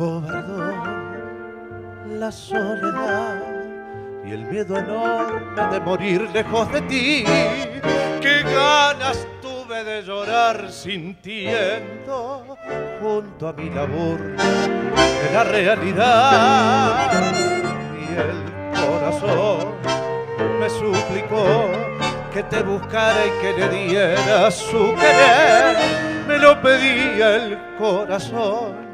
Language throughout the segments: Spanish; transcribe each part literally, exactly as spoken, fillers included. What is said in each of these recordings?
cobardón, la soledad y el miedo enorme de morir lejos de ti. Qué ganas tuve de llorar sintiendo junto a mi labor de la realidad. Y el corazón me suplicó que te buscara y que le diera su querer. Me lo pedía el corazón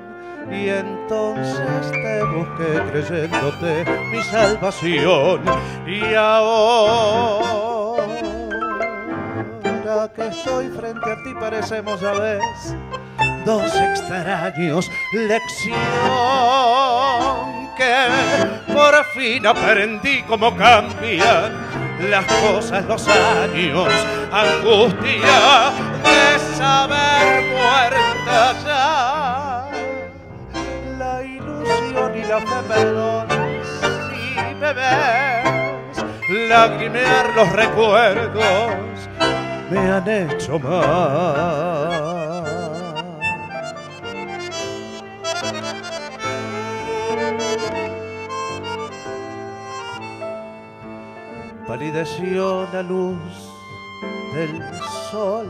y entonces te busqué creyéndote mi salvación. Y ahora que estoy frente a ti parecemos a veces dos extraños. Lección que por fin aprendí cómo cambian las cosas, los años. Angustia de saber muerta ya la fe, perdón si me ves lagrimear, los recuerdos me han hecho mal. Palideció la luz del sol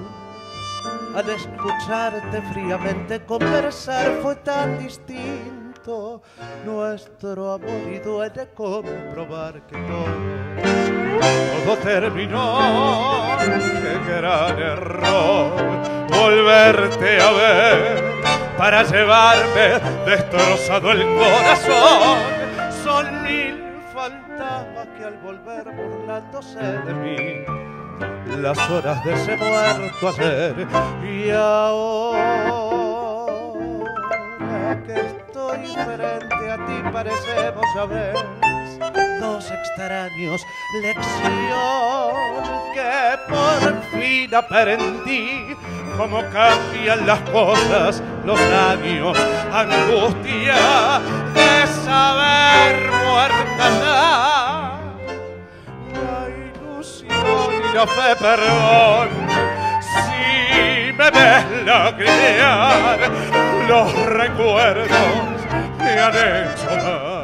al escucharte fríamente conversar. Fue tan distinto nuestro amor y duele comprobar que todo, todo terminó. Qué gran error volverte a ver para llevarme destrozado el corazón. Son mil fantasmas que al volver burlándose de mí, las horas de ese muerto ayer. Y ahora que frente a ti parecemos a veces dos extraños. Lección que por fin aprendí cómo cambian las cosas, los años. Angustia de saber muerta ya la ilusión y la fe, perdón si me ves lagrimear, los recuerdos me han hecho mal.